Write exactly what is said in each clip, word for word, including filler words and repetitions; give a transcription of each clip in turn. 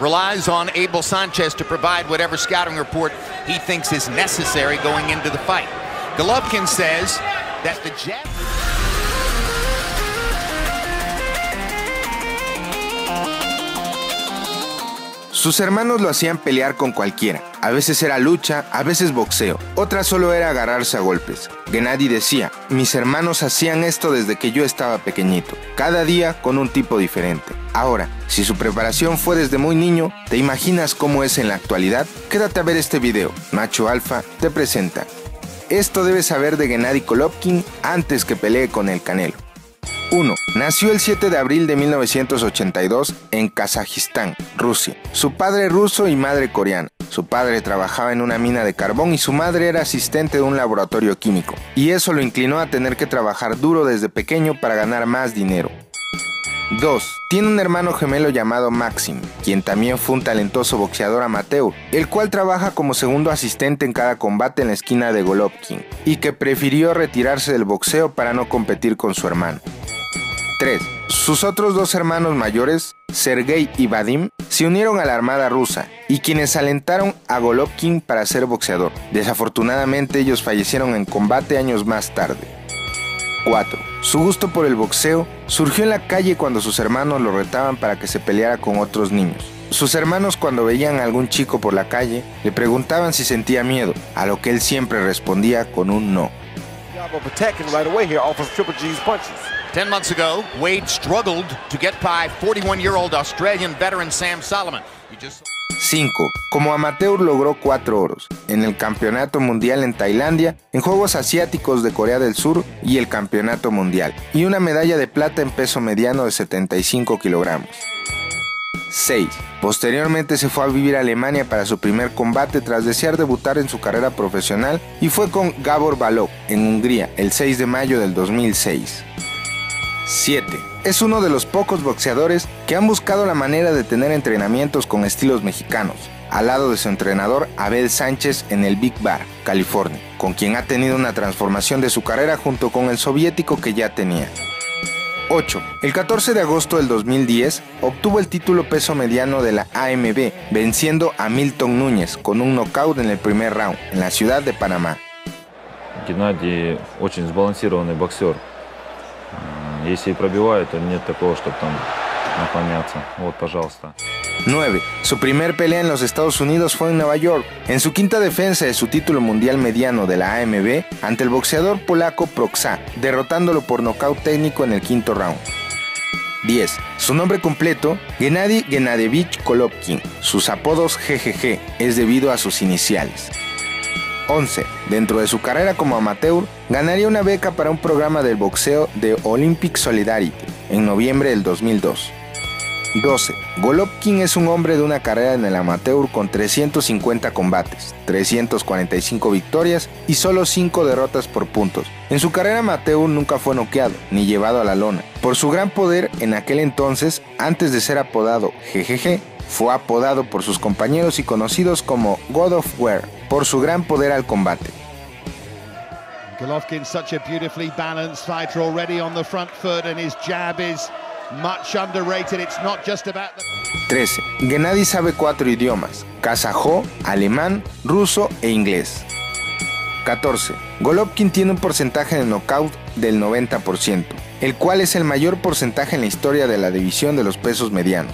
relies on Abel Sanchez to provide whatever scouting report he thinks is necessary going into the fight. Golovkin says that the jab... Sus hermanos lo hacían pelear con cualquiera. A veces era lucha, a veces boxeo. Otra solo era agarrarse a golpes. Gennady decía, mis hermanos hacían esto desde que yo estaba pequeñito. Cada día con un tipo diferente. Ahora, si su preparación fue desde muy niño, ¿te imaginas cómo es en la actualidad? Quédate a ver este video. Macho Alfa te presenta. Esto debes saber de Gennady Golovkin antes que pelee con el Canelo. uno. Nació el siete de abril de mil novecientos ochenta y dos en Kazajistán, Rusia. Su padre ruso y madre coreana. Su padre trabajaba en una mina de carbón y su madre era asistente de un laboratorio químico. Y eso lo inclinó a tener que trabajar duro desde pequeño para ganar más dinero. dos. Tiene un hermano gemelo llamado Maxim, quien también fue un talentoso boxeador amateur, el cual trabaja como segundo asistente en cada combate en la esquina de Golovkin, y que prefirió retirarse del boxeo para no competir con su hermano. tres. Sus otros dos hermanos mayores, Sergei y Vadim, se unieron a la Armada Rusa y quienes alentaron a Golovkin para ser boxeador. Desafortunadamente ellos fallecieron en combate años más tarde. cuatro. Su gusto por el boxeo surgió en la calle cuando sus hermanos lo retaban para que se peleara con otros niños. Sus hermanos, cuando veían a algún chico por la calle, le preguntaban si sentía miedo, a lo que él siempre respondía con un no. Ten months ago, Wade struggled to get by forty-one-year-old Australian veteran Sam Solomon. cinco. Como amateur logró cuatro oros en el Campeonato Mundial en Tailandia, en Juegos Asiáticos de Corea del Sur y el Campeonato Mundial, y una medalla de plata en peso mediano de setenta y cinco kilogramos. seis. Posteriormente se fue a vivir a Alemania para su primer combate tras desear debutar en su carrera profesional y fue con Gabor Balok en Hungría el seis de mayo del dos mil seis. siete. Es uno de los pocos boxeadores que han buscado la manera de tener entrenamientos con estilos mexicanos, al lado de su entrenador Abel Sanchez en el Big Bar, California, con quien ha tenido una transformación de su carrera junto con el soviético que ya tenía. ocho. El catorce de agosto del dos mil diez obtuvo el título peso mediano de la A M B, venciendo a Milton Núñez con un knockout en el primer round en la ciudad de Panamá. Gennady очень сбалансированный боксер. Если пробивает, то нет такого, чтобы там наклоняться. Вот, пожалуйста. nueve. Su primer pelea en los Estados Unidos fue en Nueva York, en su quinta defensa de su título mundial mediano de la A M B ante el boxeador polaco Proxá, derrotándolo por nocaut técnico en el quinto round. diez. Su nombre completo, Gennady Gennadevich Golovkin. Sus apodos G G G es debido a sus iniciales. once. Dentro de su carrera como amateur, ganaría una beca para un programa del boxeo de Olympic Solidarity en noviembre del dos mil dos. doce. Golovkin es un hombre de una carrera en el amateur con trescientos cincuenta combates, trescientas cuarenta y cinco victorias y solo cinco derrotas por puntos. En su carrera amateur nunca fue noqueado ni llevado a la lona. Por su gran poder en aquel entonces, antes de ser apodado G G G, fue apodado por sus compañeros y conocidos como God of War por su gran poder al combate. Golovkin, such a beautifully balanced fighter already on the front foot and his jab is much underrated. It's not just about the... trece. Gennady sabe cuatro idiomas: kazajo, alemán, ruso e inglés. catorce. Golovkin tiene un porcentaje de knockout del noventa por ciento, el cual es el mayor porcentaje en la historia de la división de los pesos medianos.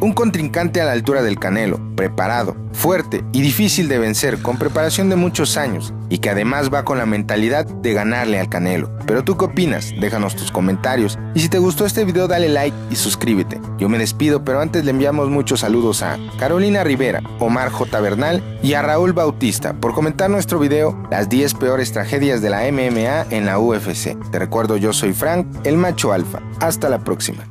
Un contrincante a la altura del Canelo, preparado, fuerte y difícil de vencer, con preparación de muchos años y que además va con la mentalidad de ganarle al Canelo. ¿Pero tú qué opinas? Déjanos tus comentarios y si te gustó este video dale like y suscríbete. Yo me despido, pero antes le enviamos muchos saludos a Carolina Rivera, Omar J. Bernal y a Raúl Bautista por comentar nuestro video Las diez peores tragedias de la M M A en la U F C. Te recuerdo, yo soy Frank, el Macho Alfa. Hasta la próxima.